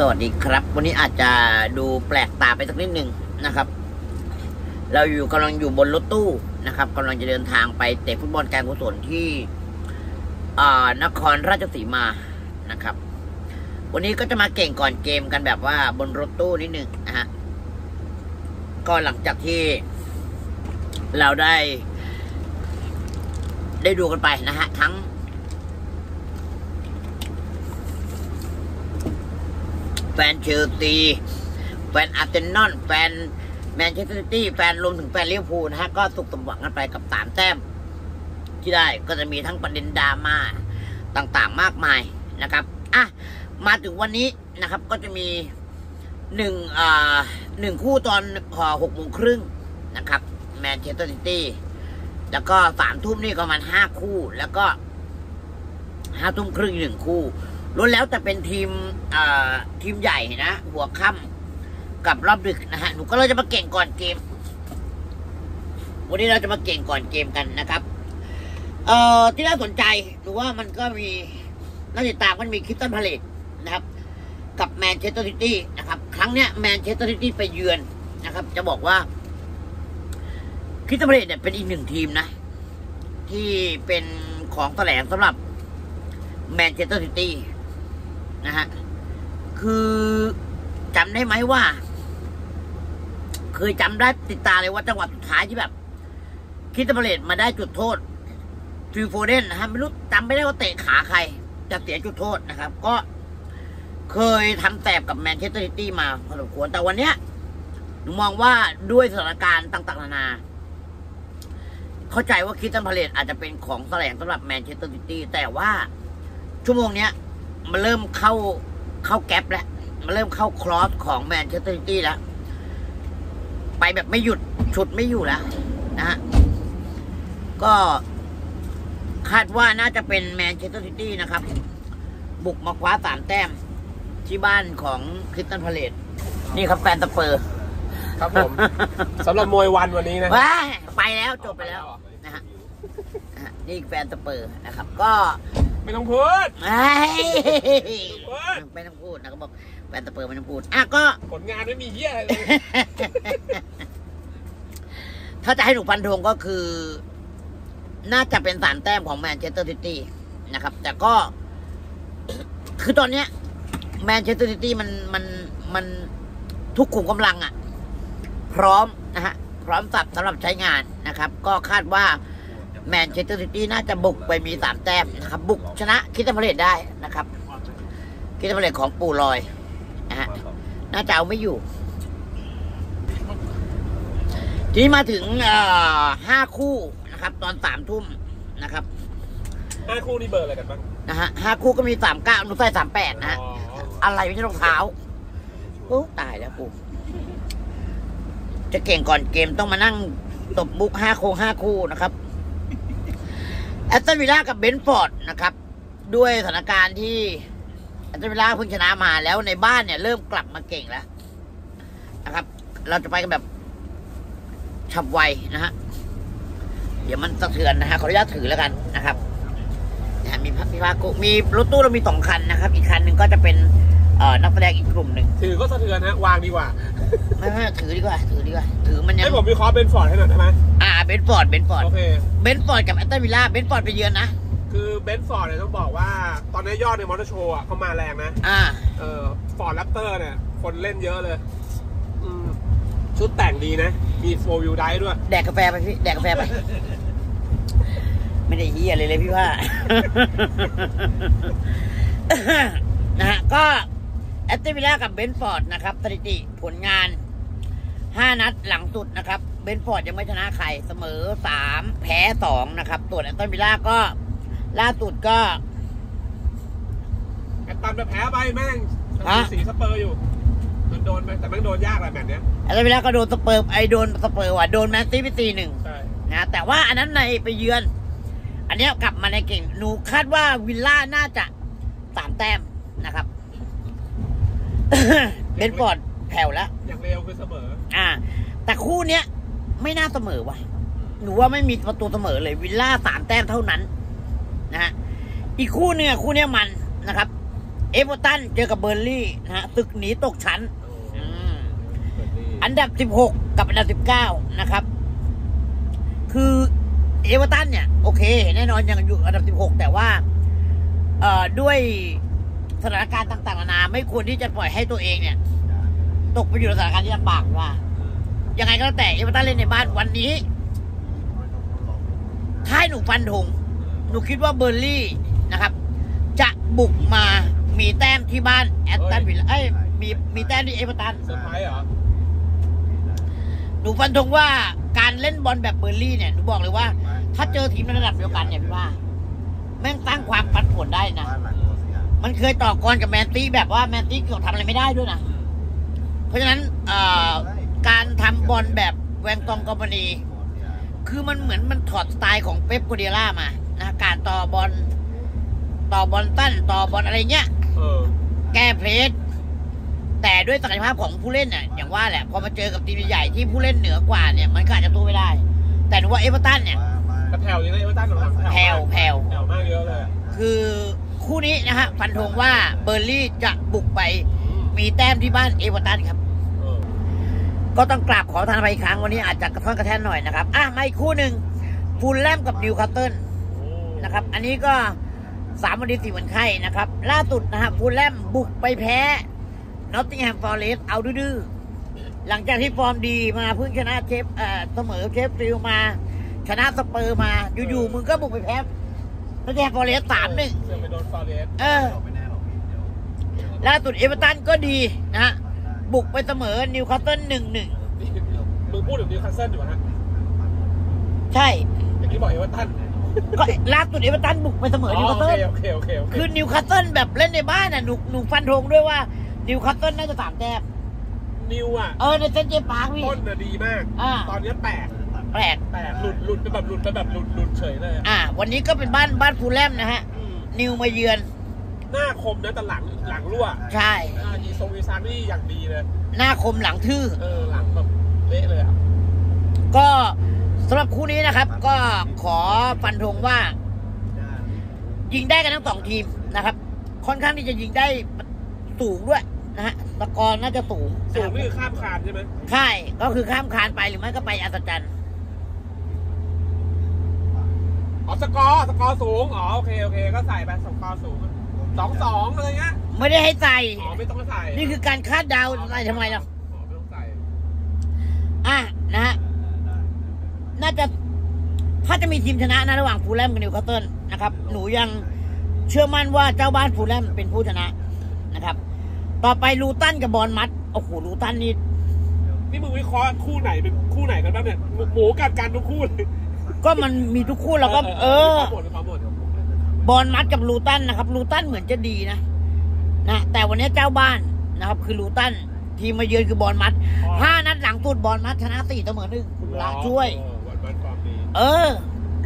สวัสดีครับวันนี้อาจจะดูแปลกตาไปสักนิดนึงนะครับเรากำลังอยู่บนรถตู้นะครับกำลังจะเดินทางไปเตะฟุตบอลการกุศลที่นครราชสีมานะครับวันนี้ก็จะมาเก่งก่อนเกมกันแบบว่าบนรถตู้นิดนึงนะฮะก็หลังจากที่เราได้ดูกันไปนะฮะทั้งแฟนเชลซีแฟนอาร์เซนอลแฟนแมนซิตี้แฟนรวมถึงแฟนลิเวอร์พูลนะฮะก็สุขสมหวังกันไปกับ3แต้มที่ได้ก็จะมีทั้งประเด็นดราม่าต่างๆมากมายนะครับอ่ะมาถึงวันนี้นะครับก็จะมีหนึ่งคู่ตอน6 โมงครึ่งนะครับแมนเชสเตอร์ซิตี้แล้วก็3 ทุ่มนี่ประมาณ5 คู่แล้วก็5 ทุ่มครึ่ง1 คู่ล้วนแล้วแต่เป็นทีมใหญ่นะหัวค่ำกับรอบดึกนะฮะหนูก็เราจะมาเก่งก่อนเกมวันนี้เราจะมาเก่งก่อนเกมกันนะครับที่น่าสนใจหนูว่ามันก็มีน่าติดตามมันมีคริสตัลพาเลซนะครับกับแมนเชสเตอร์ซิตี้นะครับครั้งเนี้ยแมนเชสเตอร์ซิตี้ไปเยือนนะครับจะบอกว่าคริสตัลพาเลซเนี่ยเป็นอีก1 ทีมนะที่เป็นของแถลงสำหรับแมนเชสเตอร์ซิตี้นะฮะคือจำได้ไหมว่าเคยจำได้ติดตาเลยว่าจังหวะสุดท้ายที่แบบคริสตัลพาเลซมาได้จุดโทษฟิลโฟเดนนะฮะไม่รู้จำไม่ได้ว่าเตะขาใครจะเสียจุดโทษนะครับก็เคยทำแสบกับแมนเชสเตอร์ซิตี้มาพอสมควรแต่วันเนี้ยมองว่าด้วยสถานการณ์ต่างๆนานาเข้าใจว่าคริสตัลพาเลซอาจจะเป็นของแสลงสำหรับแมนเชสเตอร์ซิตี้แต่ว่าชั่วโมงเนี้ยมันเริ่มเข้าแก๊ปแล้วมันเริ่มเข้าคลอสของแมนเชสเตอร์ซิตี้แล้วไปแบบไม่หยุดฉุดไม่อยู่แล้วนะฮะก็คาดว่าน่าจะเป็นแมนเชสเตอร์ซิตี้นะครับบุกมาคว้า3 แต้มที่บ้านของคริสตัลพาเลซนี่ครับแฟนสเปอร์ครับผม สำหรับมวยวันนี้นะไปแล้วจบไปแล้วนะฮะนี่แฟนสเปอร์นะครับก็ไม่ต้องพูดไม่ต้องพูดนะก็บอกแฟนสเปอร์ไม่ต้องพูดอ่ะก็ผลงานไม่มีเหี้ยอะไรเลยถ้าจะให้หนูฟันธงก็คือน่าจะเป็น3 แต้มของแมนเชสเตอร์ซิตี้นะครับแต่ก็คือตอนเนี้ยแมนเชสเตอร์ซิตี้มันทุกขุมกำลังอ่ะพร้อมนะฮะพร้อมสับสำหรับใช้งานนะครับก็คาดว่าแมนเชสเตอร์ซิตี้น่าจะบุกไปมี3 แต้มนะครับบุกชนะคริสตัลพาเลซได้นะครับคริสตัลพาเลซของปู่ลอยนะฮะน่าจะเอาไม่อยู่ทีนี้มาถึง5 คู่นะครับตอน3 ทุ่มนะครับ5 คู่นี่เบอร์อะไรกันบ้างนะฮะ5 คู่ก็มี39หนูใส่38นะฮะอะไรไม่ใช่รองเท้าโอ้ตายแล้วกูจะเก่งก่อนเกมต้องมานั่งตบบุก5 คู่นะครับแอสตันวิลล่ากับเบนฟอร์ดนะครับด้วยสถานการณ์ที่แอสตันวิลล่าเพิ่งชนะมาแล้วในบ้านเนี่ยเริ่มกลับมาเก่งแล้วนะครับเราจะไปกันแบบฉับไวนะฮะเดี๋ยวมันสะเทือนนะฮะขออนุญาตถือแล้วกันนะครับมีรถตู้เรามี2 คันนะครับอีกคันหนึ่งก็จะเป็นนักแสดงอีกกลุ่มหนึ่งถือก็สะเทือนฮะวางดีกว่าไม่ถือดีกว่าถือมันยังให้ผมมีคอเบนฟอร์ดให้หน่อยได้ไหมเบนฟอร์ดโอเคเบนฟอร์ดกับแอสตันวิลล่าเบนฟอร์ดไปเยือนนะคือเบนฟอร์ดเนี่ยต้องบอกว่าตอนนี้ยอดในมอเตอร์โชว์อ่ะเขามาแรงนะฟอร์ดแรปเตอร์เนี่ยคนเล่นเยอะเลยชุดแต่งดีนะมี4 วิวได้ด้วยแดกกาแฟไปพี่แดกกาแฟไป ไม่ได้เฮียเลยพี่ว่า นะฮะก็แอสตันวิลล่ากับเบนฟอร์ดนะครับสถิติผลงาน5 นัดหลังสุดนะครับเบนฟอร์ดยังไม่ชนะใครเสมอ3 แพ้ 2นะครับส่วนแอสตันวิลล่าก็ล่าสุดก็แอสตันไปแพ้ไปแม่งสีสเปอร์อยู่โดนไปแต่แม่งโดนยากอะไรแบบเนี้ยแอสตันวิลล่าก็โดนสเปอร์ว่ะโดนแมนซิตี้ไป4-1นะแต่ว่าอันนั้นในไปเยือนอันนี้กลับมาในเก่งหนูคาดว่าวิลล่าน่าจะ3 แต้มนะครับเบนฟอร์ดแผ่วแล้วอย่างเร็วคือเสมอแต่คู่เนี้ยไม่น่าเสมอว่ะหนูว่าไม่มีประตูเสมอเลยวิลล่า3 แต้มเท่านั้นนะฮะอีกคู่เนี่ยคู่เนี้ยมันนะครับเอ เวอร์ตันเจอกับเบอร์ลี่นะฮะศึกหนีตกชั้นอันดับ16กับอันดับ19นะครับคือเอเวอร์ตันเนี่ยโอเคแน่นอนยังอยู่อันดับ16แต่ว่าด้วยสถานการณ์ต่างๆนานาไม่ควรที่จะปล่อยให้ตัวเองเนี่ยตกไปอยู่ในสถานการณ์ที่ลำบากว่ายังไงก็แล้วแต่เอเวอร์ตันเล่นในบ้านวันนี้ท้ายหนูฟันธงหนูคิดว่าเบอร์ลี่นะครับจะบุกมามีแต้มที่บ้านแอตตันวิลล่ามีแต้มที่เอเวอร์ตันเซอร์ไพรส์เหรอหนูฟันธงว่าการเล่นบอลแบบเบอร์ลี่เนี่ยหนูบอกเลยว่าถ้าเจอทีมในระดับเดียวกันเนี่ยพี่ว่าแม่งตั้งความปันผลได้นะมันเคยต่อกรกับแมนตี้แบบว่าแมนตี้เกือบทำอะไรไม่ได้ด้วยนะเพราะฉะนั้นการทำบอลแบบแวงตองกอบนีคือมันเหมือนมันถอดสไตล์ของเป๊ปกูเดียร่ามานะการต่อบอลตั้นต่อบอลอะไรเงี้ยแก้เพลสแต่ด้วยศักยภาพของผู้เล่นเนี่ยอย่างว่าแหละพอมาเจอกับทีมใหญ่ที่ผู้เล่นเหนือกว่าเนี่ยมันก็อาจจะตู้ไม่ได้แต่ว่าเอเวอร์ตันเนี่ยแผ่วเลยนะเอเวอร์ตันแผ่วมากเยอะเลยคือคู่นี้นะฮะฟันธงว่าเบอร์ลี่จะบุกไปมีแต้มที่บ้านเอเวอร์ตันครับก็ต้องกราบขอทานไปอีกครั้งวันนี้อาจจะกระท่อนกระแท่นหน่อยนะครับอ่ะมาอีกคู่หนึ่งฟูลแลมกับนิวคาสเซิลนะครับอันนี้ก็3 วันดี 4 วันไข้นะครับล่าสุดนะฮะฟูลแลมบุกไปแพ้นอตติงแฮมฟอเรสต์เอาดื้อหลังจากที่ฟอร์มดีมาเพิ่งชนะเสมอเชฟฟิลด์มาชนะสเปอร์มาอยู่ๆมึงก็บุกไปแพ้นอตติงแฮมฟอเรสต์3-1ล่าสุดเอเวอร์ตันก็ดีนะฮะบุกไปเสมอนิวคาสเซิล1-1มึงพูดถึงนิวคาสเซิลอยู่นะใช่อย่างที่บอกเอเวอร์ตันก็ล่าสุดเอเวอร์ตันบุกไปเสมอนิวคาสเซิลคือนิวคาสเซิลแบบเล่นในบ้านน่ะหนูฟันธงด้วยว่านิวคาสเซิลน่าจะ3 แต้มนิวอ่ะในเซนเจปาร์คพี่ต้นน่ะดีมากตอนนี้แปลกหลุดไปแบบหลุดเฉยเลยวันนี้ก็เป็นบ้านฟูลแลมนะฮะนิวมาเยือนหน้าคมนะแต่หลังรั่วใช่อีซงอีซานนี่อย่างดีเลยหน้าคมหลังทื่อหลังแบบเละเลยอ่ะก็สำหรับคู่นี้นะครับก็ขอฟันธงว่ายิงได้กันทั้ง2 ทีมนะครับค่อนข้างที่จะยิงได้สูงด้วยนะฮะตะกอนน่าจะสูงนี่คือข้ามคานใช่ไหมใช่ก็คือข้ามคานไปหรือไม่ก็ไปอัศจรรย์สกอร์สูงโอเคก็ใส่ไปสกอร์สูง2-2อะไรเงี้ยไม่ได้ให้ใส่ไม่ต้องใส่นี่คือการคาดเดาใส่ทำไมเราไม่ต้องใส่นะฮะน่าจะถ้าจะมีทีมชนะนะระหว่างฟูลแลมกับนิวคาสเซิลนะครับหนูยังเชื่อมั่นว่าเจ้าบ้านฟูลแลมเป็นผู้ชนะนะครับต่อไปลูตันกับบอร์นมัธโอ้โหลูตันนี่มึงวิเคราะห์คู่ไหนเป็นคู่ไหนกันบ้างเนี่ยหมูกัดกันทุกคู่ก็มันมีทุกคู่เราก็บอร์นมัธกับลูตันนะครับลูตันเหมือนจะดีนะแต่วันนี้เจ้าบ้านนะครับคือลูตันทีมมาเยือนคือบอร์นมัธ5 นัดหลังตูดบอร์นมัธชนะ4 เสมอ 1ละช่วย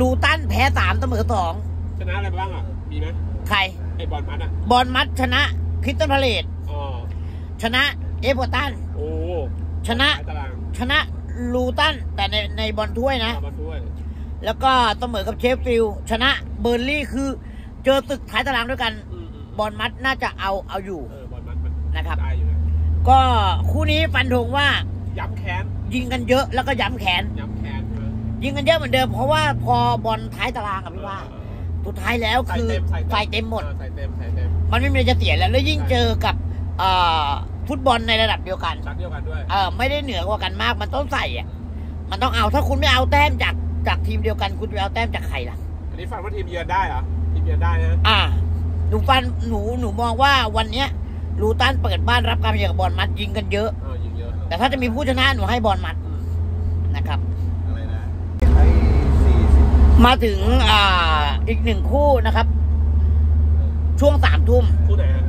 ลูตันแพ้3 เสมอ 2ชนะอะไรบ้างอ่ะมีไหมใครไอ้บอร์นมัธอ่ะบอร์นมัธชนะคริสตัลพาเลซชนะเอเวอร์ตันชนะลูตันแต่ในบอลถ้วยนะแล้วก็เสมอกับเชฟฟิลด์ชนะเบอร์ลี่คือเจอตึกท้ายตารางด้วยกันบอร์นมัธน่าจะเอาอยู่นะครับก็คู่นี้ฟันธงว่าย้ำแขนยิงกันเยอะแล้วก็ย้ำแขนยิงกันเยอะเหมือนเดิมเพราะว่าพอบอลท้ายตารางกับพี่ว่าสุดท้ายแล้วคือใส่เต็มหมดมันไม่มีอะไรจะเสียแล้วยิ่งเจอกับฟุตบอลในระดับเดียวกันด้วยไม่ได้เหนือกว่ากันมากมันต้องใส่อ่ะมันต้องเอาถ้าคุณไม่เอาแต้มจากทีมเดียวกันคุณจะเอาแต้มจากใครล่ะอันนี้ฟันว่าทีมเยือนได้เหรอทีมเยือนได้นะหนูมองว่าวันเนี้ยลูตันเปิดบ้านรับการมาเยือนกับบอร์นมัธยิงกันเยอะแต่ถ้าจะมีผู้ชนะหนูให้บอร์นมัธนะครับมาถึงอีก1 คู่นะครับช่วง3 ทุ่ม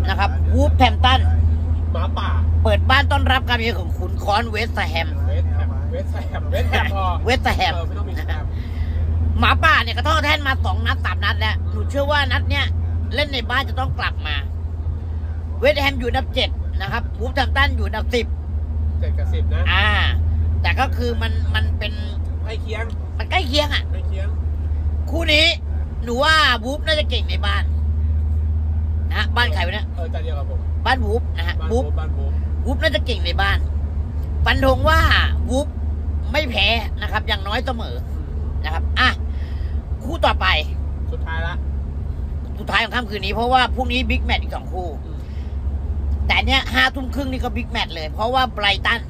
นะครับวูฟแฮมตันหมาป่าเปิดบ้านต้อนรับการมาเยือนของขุนคอนเวสต์แฮมเวสต์แฮมหมาป่าเนี่ยกระท่อแท่นมา2 นัด 3 นัดแล้วหนูเชื่อว่านัดเนี้ยเล่นในบ้านจะต้องกลับมาเวสต์แฮมอยู่อันดับ7นะครับวูฟแฮมตันอยู่อันดับ107 กับ 10นะแต่ก็คือมันเป็นใกล้เคียงมันใกล้เคียงอ่ะคู่นี้หนูว่าวูฟน่าจะเก่งในบ้าน นะฮะบ้านใครวะเนี่ยใจเดียวกับผมบ้านวูฟนะฮะวูฟน่าจะเก่งในบ้านฟันธงว่าวูฟไม่แพ้นะครับอย่างน้อยเสมอนะครับอ่ะคู่ต่อไปสุดท้ายละสุดท้ายของค่ำคืนนี้เพราะว่าพรุ่งนี้บิ๊กแมตช์อีก2คู่แต่เนี้ย5 ทุ่มครึ่งนี่ก็บิ๊กแมตช์เลยเพราะว่าไบรตัน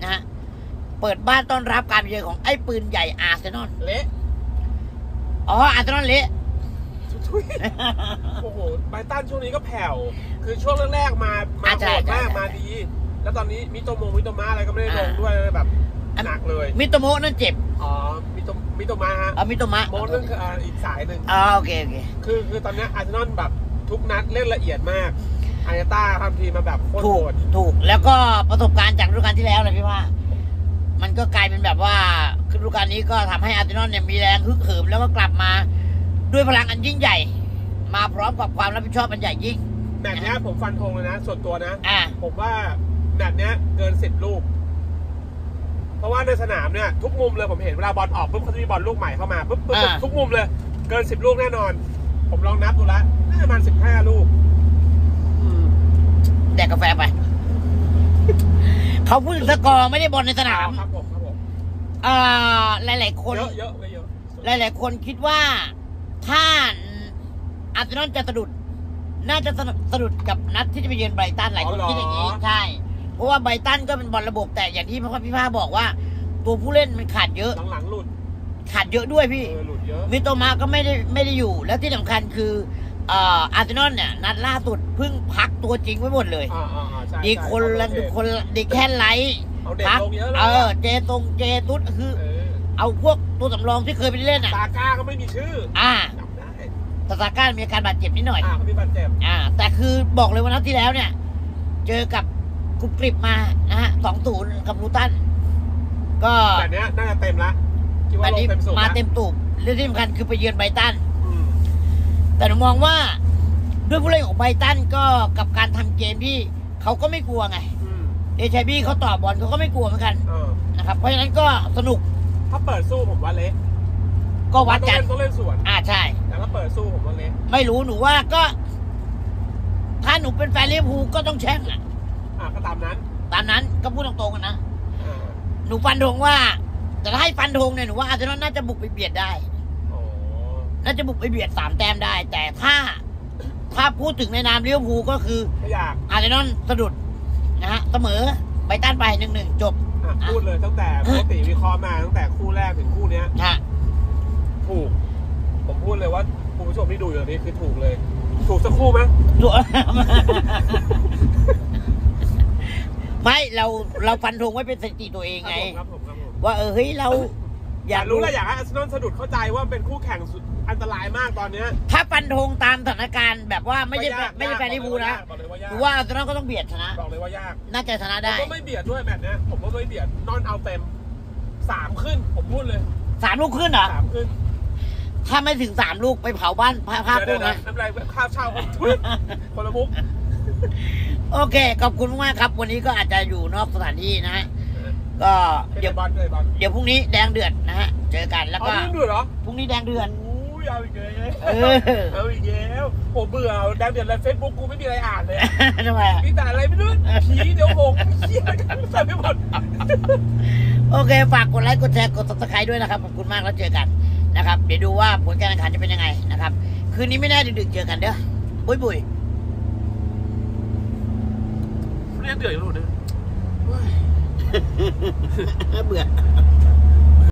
นะฮะเปิดบ้านต้อนรับการเยือนของไอ้ปืนใหญ่อาร์เซนอลเละอ๋ออาร์เซนอลเละโอ้โหไบรตันช่วงนี้ก็แผ่วคือช่วงแรกๆมาโหดมากมาดีแล้วตอนนี้มิโตมะอะไรก็ไม่ได้ลงด้วยแบบหนักเลยมิโตโมะนั่นเจ็บอ๋อมิโตมะฮะอ๋อมิโตมะโมนั่นคืออีกสายหนึ่งอ๋อโอเคโอเคคือตอนนี้อาร์เซนอลแบบทุกนัดเล่นละเอียดมากอาร์เตต้าทำทีมาแบบโคตรโหดถูกแล้วก็ประสบการณ์จากฤดูกาลที่แล้วเลยพี่ว่ามันก็กลายเป็นแบบว่าฤดูกาลนี้ก็ทำให้อาร์เซนอลเนี่ยมีแรงฮึกเหิมแล้วก็กลับมาด้วยพลังอันยิ่งใหญ่มาพร้อมกับความรับผิดชอบอันใหญ่ยิ่งแบบนี้ผมฟันธงเลยนะส่วนตัวนะผมว่าแบบนี้เกิน10 ลูกเพราะว่าในสนามเนี่ยทุกมุมเลยผมเห็นเวลาบอลออกปุ๊บเขาจะมีบอลลูกใหม่เข้ามาปุ๊บทุกมุมเลยเกิน10 ลูกแน่นอนผมลองนับดูละน่าจะประมาณ15 ลูกแดกกาแฟไป เขาพูดถึงสกอร์ไม่ได้บอลในสนามครับผมหลายๆคนหลายๆคนคิดว่าถ้าอาร์เซนอลจะสะดุดน่าจะสะดุดกับนัดที่จะไปเยือนไบรตันหลายคนคิดอย่างนี้ใช่เพราะว่าไบรตันก็เป็นบอลระบบแต่อย่างที่พ่อพี่ภาคบอกว่าตัวผู้เล่นมันขาดเยอะหลังๆหลุดขาดเยอะด้วยพี่มิโตมาก็ไม่ได้อยู่แล้วที่สำคัญคืออาร์เซนอลเนี่ยนัดล่าสุดเพิ่งพักตัวจริงไว้หมดเลยดีคนละคนดีแค่ไลท์พักเจตงเจตุสคือเอาพวกตัวสำรองที่เคยไปเล่นอ่ะซาก้าก็ไม่มีชื่อแต่ซาก้ามีอาการบาดเจ็บนิดหน่อยเขามีบาดเจ็บแต่คือบอกเลยว่านัดที่แล้วเนี่ยเจอกับกุ๊บกริบมานะฮะ2-0กับลูตันก็แบบนี้น่าจะเต็มละแบบนี้มาเต็มตูบเรื่องที่สำคัญคือไปเยือนไบรตันแต่หนูมองว่าด้วยผู้เล่นของไบรตันก็กับการทำเกมที่เขาก็ไม่กลัวไงเดชบี้เขาต่อบอลเขาก็ไม่กลัวเหมือนกันนะครับเพราะฉะนั้นก็สนุกถ้าเปิดสู้ผมว่าเละก็วัดกันต้องเล่นสวนใช่แต่ถ้าเปิดสู้ผมว่าเละไม่รู้หนูว่าก็ถ้าหนูเป็นแฟนลิเวอร์พูลก็ต้องแช่งอ่ะก็ตามนั้นก็พูดตรงๆกันนะหนูฟันธงว่าแต่ถ้าให้ฟันธงเนี่ยหนูว่าอาร์เซนอลน่าจะบุกไปเบียดได้น่าจะบุกไปเบียด3 แต้มได้แต่ถ้าพูดถึงในนามลิเวอร์พูลก็คืออาร์เซนอลสะดุดนะฮะเสมอไบรตันไป1-1จบพูดเลยตั้งแต่ปกติวิเคราะห์มาตั้งแต่คู่แรกถึงคู่เนี้ยถูกผมพูดเลยว่าคุณผู้ชมที่ดูอยู่ตอนนี้คือถูกเลยถูกสักคู่ไหมถูกไม่เราฟันธงไว้เป็นสถิติตัวเองไงว่าเฮ้ยเราอยากรู้และอยากให้อาร์เซนอลสะดุดเข้าใจว่าเป็นคู่แข่งสุดอันตรายมากตอนนี้ถ้าฟันธงตามสถานการณ์แบบว่าไม่ใช่แฟนลิเวอร์พูลนะถือว่าอาร์เซนอลก็ต้องเบียดชนะบอกเลยว่ายากน่าจะชนะได้ก็ไม่เบียดด้วยแมตช์นี้ผมก็ไม่เบียดนอนเอาเต็ม3 ขึ้นผมพูดเลย3 ลูกขึ้นเหรอ3 ขึ้นถ้าไม่ถึง3 ลูกไปเผาบ้านภาพพวกนะน้ำลายข้าวเช่าคนละมุกโอเคขอบคุณมากครับวันนี้ก็อาจจะอยู่นอกสถานที่นะฮะก็เดี๋ยวพรุ่งนี้แดงเดือดนะฮะเจอกันแล้วก็พรุ่งนี้แดงเดือดเอาอีกแล้วผมเบื่อแดงเดือดแล้วเฟซบุ๊กกูไม่มีอะไรอ่านเลยทำไมมีแต่อะไรไม่รู้ผีเดี๋ยวหกเชี่ยกันใส่ไม่หมดโอเคฝากกดไลค์กดแชร์กด Subscribe ด้วยนะครับขอบคุณมากแล้วเจอกันนะครับเดี๋ยวดูว่าผลการแข่งขันจะเป็นยังไงนะครับคืนนี้ไม่แน่ดึกๆเจอกันเด้อบุยเรียกเดือดอยู่หนูเด้อเบื่อ